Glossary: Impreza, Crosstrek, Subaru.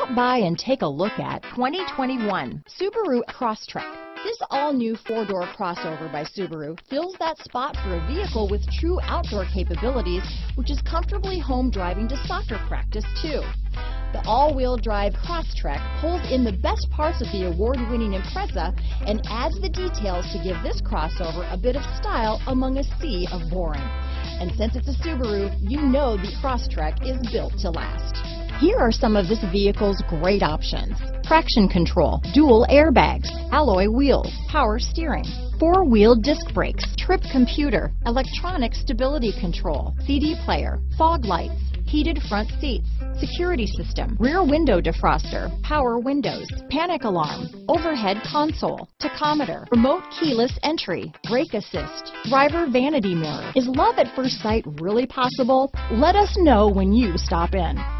Stop by and take a look at 2021 Subaru Crosstrek. This all-new four-door crossover by Subaru fills that spot for a vehicle with true outdoor capabilities, which is comfortably home driving to soccer practice, too. The all-wheel drive Crosstrek pulls in the best parts of the award-winning Impreza and adds the details to give this crossover a bit of style among a sea of boring. And since it's a Subaru, you know the Crosstrek is built to last. Here are some of this vehicle's great options: traction control, dual airbags, alloy wheels, power steering, four-wheel disc brakes, trip computer, electronic stability control, CD player, fog lights, heated front seats, security system, rear window defroster, power windows, panic alarm, overhead console, tachometer, remote keyless entry, brake assist, driver vanity mirror. Is love at first sight really possible? Let us know when you stop in.